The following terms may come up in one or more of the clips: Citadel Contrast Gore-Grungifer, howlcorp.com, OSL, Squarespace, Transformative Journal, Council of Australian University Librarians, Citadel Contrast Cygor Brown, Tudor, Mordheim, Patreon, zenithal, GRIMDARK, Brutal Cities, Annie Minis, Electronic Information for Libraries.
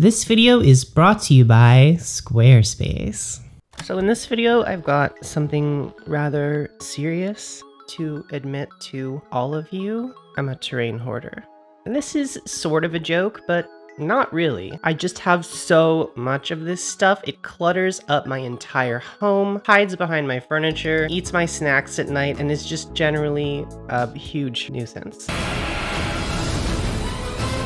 This video is brought to you by Squarespace. So in this video, I've got something rather serious to admit to all of you. I'm a terrain hoarder. And this is sort of a joke, but not really. I just have so much of this stuff. It clutters up my entire home, hides behind my furniture, eats my snacks at night, and is just generally a huge nuisance.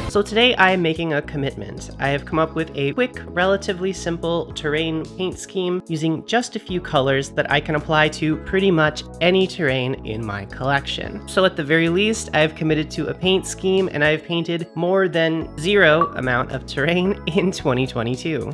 So today I am making a commitment. I have come up with a quick, relatively simple terrain paint scheme using just a few colors that I can apply to pretty much any terrain in my collection. So at the very least, I have committed to a paint scheme and I have painted more than zero amount of terrain in 2022.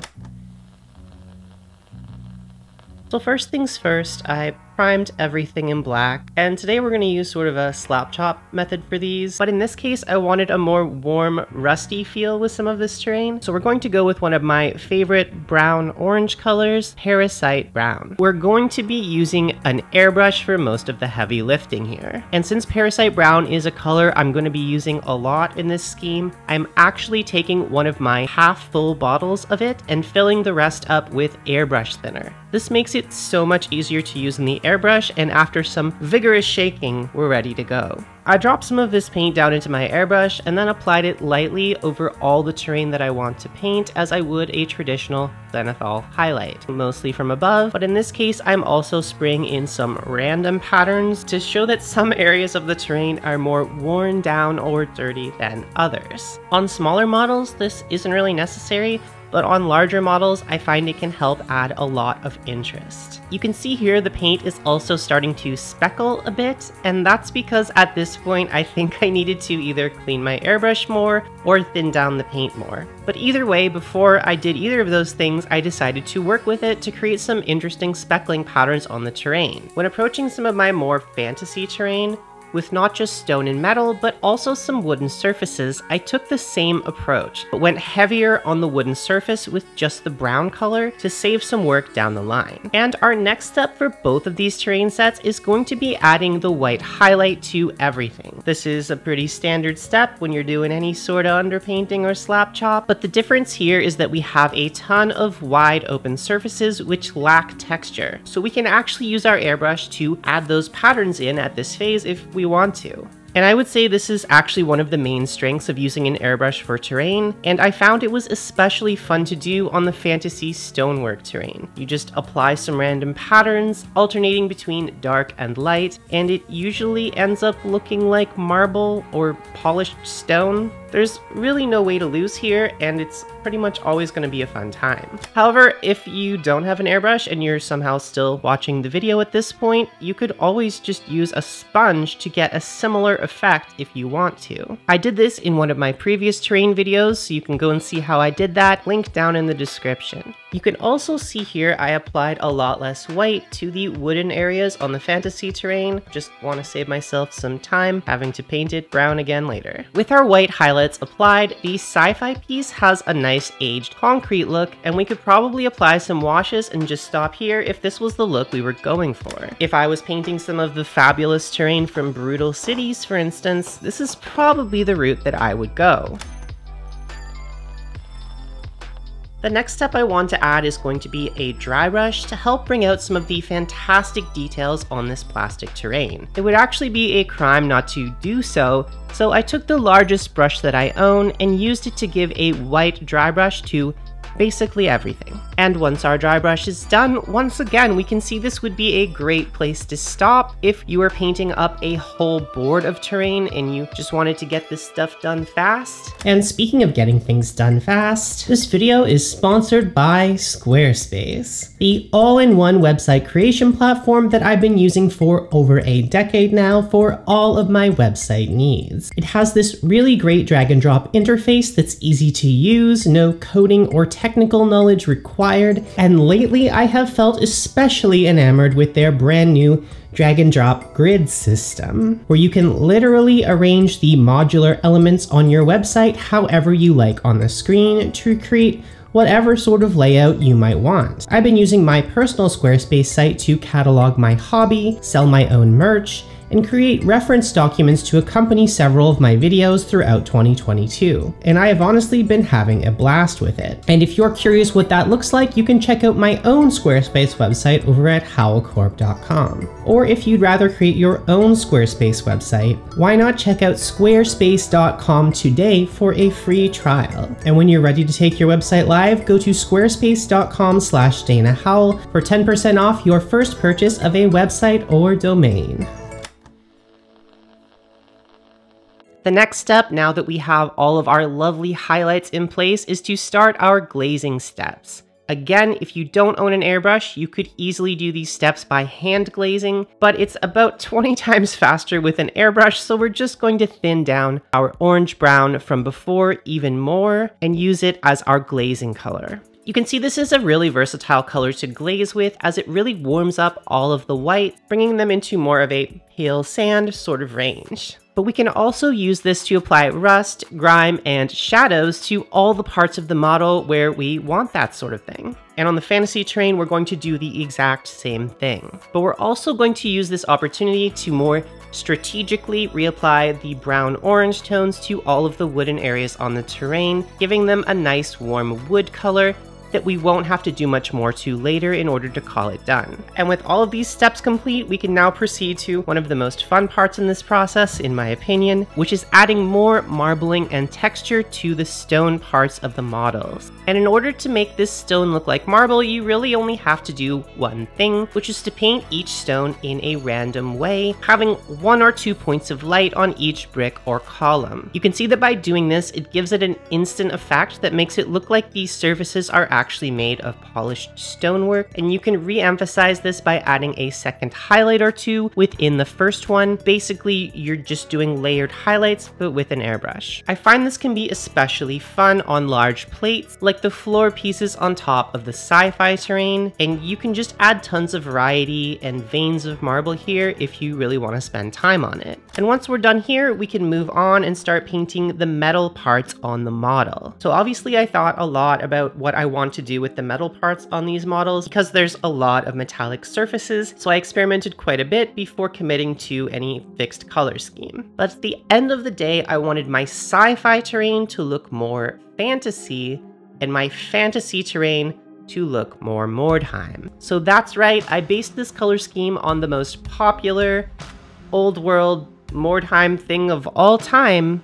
So first things first, I primed everything in black, and today we're going to use sort of a slap chop method for these, but in this case I wanted a more warm, rusty feel with some of this terrain, so we're going to go with one of my favorite brown-orange colors, Parasite Brown. We're going to be using an airbrush for most of the heavy lifting here, and since Parasite Brown is a color I'm going to be using a lot in this scheme, I'm actually taking one of my half-full bottles of it and filling the rest up with airbrush thinner. This makes it so much easier to use in the airbrush, and after some vigorous shaking, we're ready to go. I dropped some of this paint down into my airbrush and then applied it lightly over all the terrain that I want to paint as I would a traditional zenithal highlight, mostly from above, but in this case I'm also spraying in some random patterns to show that some areas of the terrain are more worn down or dirty than others. On smaller models this isn't really necessary, but on larger models, I find it can help add a lot of interest. You can see here the paint is also starting to speckle a bit, and that's because at this point I think I needed to either clean my airbrush more or thin down the paint more. But either way, before I did either of those things, I decided to work with it to create some interesting speckling patterns on the terrain. When approaching some of my more fantasy terrain, with not just stone and metal, but also some wooden surfaces, I took the same approach, but went heavier on the wooden surface with just the brown color to save some work down the line. And our next step for both of these terrain sets is going to be adding the white highlight to everything. This is a pretty standard step when you're doing any sort of underpainting or slap chop, but the difference here is that we have a ton of wide open surfaces which lack texture, so we can actually use our airbrush to add those patterns in at this phase if we want to. And I would say this is actually one of the main strengths of using an airbrush for terrain, and I found it was especially fun to do on the fantasy stonework terrain. You just apply some random patterns, alternating between dark and light, and it usually ends up looking like marble or polished stone. There's really no way to lose here, and it's pretty much always going to be a fun time. However, if you don't have an airbrush and you're somehow still watching the video at this point, you could always just use a sponge to get a similar effect if you want to. I did this in one of my previous terrain videos, so you can go and see how I did that, link down in the description. You can also see here I applied a lot less white to the wooden areas on the fantasy terrain. Just want to save myself some time having to paint it brown again later. With our white highlights applied, the sci-fi piece has a nice aged concrete look, and we could probably apply some washes and just stop here if this was the look we were going for. If I was painting some of the fabulous terrain from Brutal Cities, for instance, this is probably the route that I would go. The next step I want to add is going to be a dry brush to help bring out some of the fantastic details on this plastic terrain. It would actually be a crime not to do so, so I took the largest brush that I own and used it to give a white dry brush to basically everything. And once our dry brush is done, once again we can see this would be a great place to stop if you were painting up a whole board of terrain and you just wanted to get this stuff done fast. And speaking of getting things done fast, this video is sponsored by Squarespace, the all-in-one website creation platform that I've been using for over a decade now for all of my website needs. It has this really great drag and drop interface that's easy to use, no coding or technical knowledge required, and lately I have felt especially enamored with their brand new drag and drop grid system, where you can literally arrange the modular elements on your website however you like on the screen to create whatever sort of layout you might want. I've been using my personal Squarespace site to catalog my hobby, sell my own merch, and create reference documents to accompany several of my videos throughout 2022, and I have honestly been having a blast with it. And if you're curious what that looks like, you can check out my own Squarespace website over at howlcorp.com. Or if you'd rather create your own Squarespace website, why not check out squarespace.com today for a free trial. And when you're ready to take your website live, go to squarespace.com/DanaHowell for 10% off your first purchase of a website or domain. The next step, now that we have all of our lovely highlights in place, is to start our glazing steps. Again, if you don't own an airbrush, you could easily do these steps by hand glazing, but it's about 20 times faster with an airbrush, so we're just going to thin down our orange brown from before even more and use it as our glazing color. You can see this is a really versatile color to glaze with, as it really warms up all of the white, bringing them into more of a pale sand sort of range. But we can also use this to apply rust, grime, and shadows to all the parts of the model where we want that sort of thing. And on the fantasy terrain, we're going to do the exact same thing. But we're also going to use this opportunity to more strategically reapply the brown-orange tones to all of the wooden areas on the terrain, giving them a nice warm wood color that we won't have to do much more to later in order to call it done. And with all of these steps complete, we can now proceed to one of the most fun parts in this process, in my opinion, which is adding more marbling and texture to the stone parts of the models. And in order to make this stone look like marble, you really only have to do one thing, which is to paint each stone in a random way, having 1 or 2 points of light on each brick or column. You can see that by doing this, it gives it an instant effect that makes it look like these surfaces are actually made of polished stonework, and you can re-emphasize this by adding a second highlight or two within the first one. Basically, you're just doing layered highlights, but with an airbrush. I find this can be especially fun on large plates, like the floor pieces on top of the sci-fi terrain, and you can just add tons of variety and veins of marble here if you really want to spend time on it. And once we're done here, we can move on and start painting the metal parts on the model. So obviously I thought a lot about what I want to do with the metal parts on these models, because there's a lot of metallic surfaces, so I experimented quite a bit before committing to any fixed color scheme. But at the end of the day, I wanted my sci-fi terrain to look more fantasy, and my fantasy terrain to look more Mordheim. So that's right, I based this color scheme on the most popular old world Mordheim thing of all time,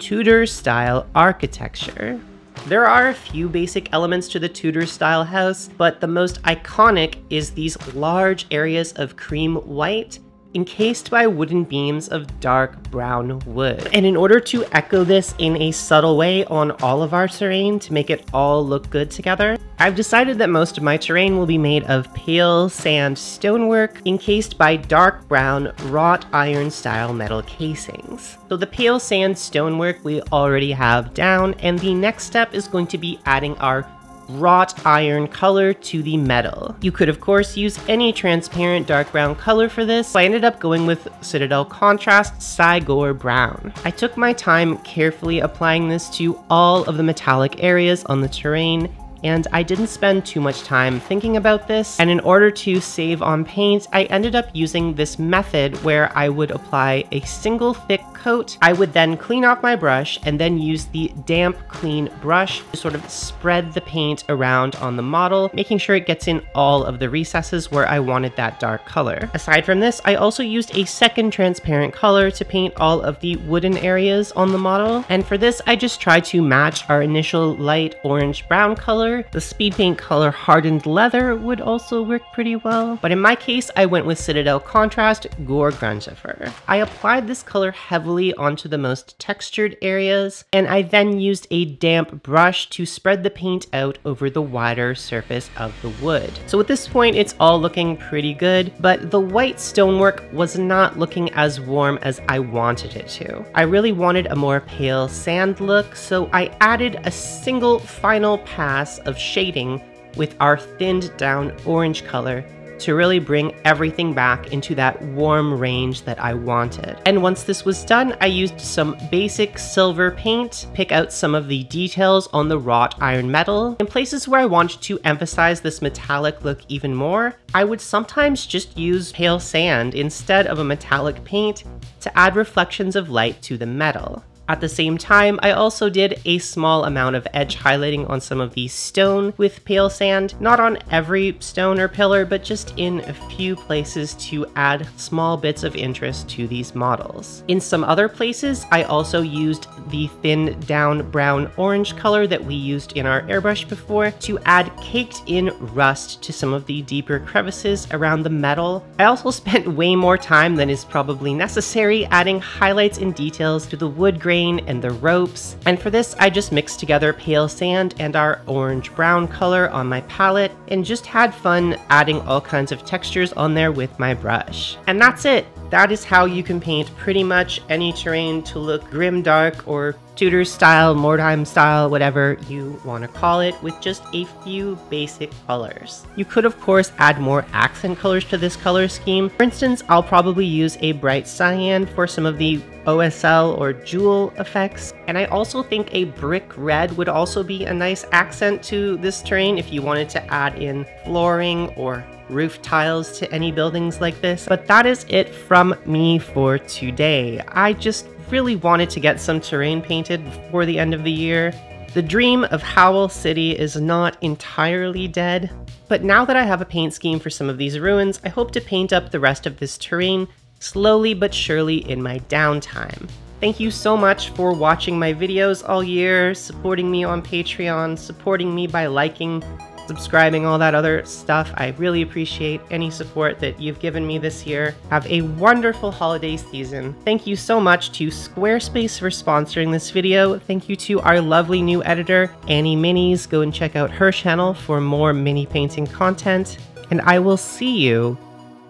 Tudor style architecture. There are a few basic elements to the Tudor style house, but the most iconic is these large areas of cream white encased by wooden beams of dark brown wood. And in order to echo this in a subtle way on all of our terrain to make it all look good together, I've decided that most of my terrain will be made of pale sand stonework encased by dark brown wrought iron style metal casings. So the pale sand stonework we already have down, and the next step is going to be adding our wrought iron color to the metal. You could of course use any transparent dark brown color for this, so I ended up going with Citadel Contrast Cygor Brown. I took my time carefully applying this to all of the metallic areas on the terrain, and I didn't spend too much time thinking about this, and in order to save on paint, I ended up using this method where I would apply a single thick coat. I would then clean off my brush and then use the damp clean brush to sort of spread the paint around on the model, making sure it gets in all of the recesses where I wanted that dark color. Aside from this, I also used a second transparent color to paint all of the wooden areas on the model, and for this I just tried to match our initial light orange-brown color. The speed paint color hardened leather would also work pretty well, but in my case I went with Citadel Contrast Gore-Grungifer. I applied this color heavily onto the most textured areas, and I then used a damp brush to spread the paint out over the wider surface of the wood. So at this point it's all looking pretty good, but the white stonework was not looking as warm as I wanted it to. I really wanted a more pale sand look, so I added a single final pass of shading with our thinned down orange color to really bring everything back into that warm range that I wanted. And once this was done, I used some basic silver paint, pick out some of the details on the wrought iron metal. In places where I wanted to emphasize this metallic look even more, I would sometimes just use pale sand instead of a metallic paint to add reflections of light to the metal. At the same time, I also did a small amount of edge highlighting on some of the stone with pale sand, not on every stone or pillar, but just in a few places to add small bits of interest to these models. In some other places, I also used the thin down brown orange color that we used in our airbrush before to add caked in rust to some of the deeper crevices around the metal. I also spent way more time than is probably necessary adding highlights and details to the wood grain and the ropes, and for this I just mixed together pale sand and our orange-brown color on my palette and just had fun adding all kinds of textures on there with my brush. And that's it! That is how you can paint pretty much any terrain to look grimdark or Tudor style, Mordheim style, whatever you want to call it, with just a few basic colors. You could of course add more accent colors to this color scheme. For instance, I'll probably use a bright cyan for some of the OSL or jewel effects, and I also think a brick red would also be a nice accent to this terrain if you wanted to add in flooring or roof tiles to any buildings like this. But that is it from me for today. I just really wanted to get some terrain painted before the end of the year. The dream of Howl City is not entirely dead, but now that I have a paint scheme for some of these ruins, I hope to paint up the rest of this terrain slowly but surely in my downtime. Thank you so much for watching my videos all year, supporting me on Patreon, supporting me by liking, subscribing, all that other stuff. I really appreciate any support that you've given me this year. Have a wonderful holiday season. Thank you so much to Squarespace for sponsoring this video. Thank you to our lovely new editor, Annie Minis. Go and check out her channel for more mini painting content. And I will see you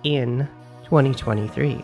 in 2023.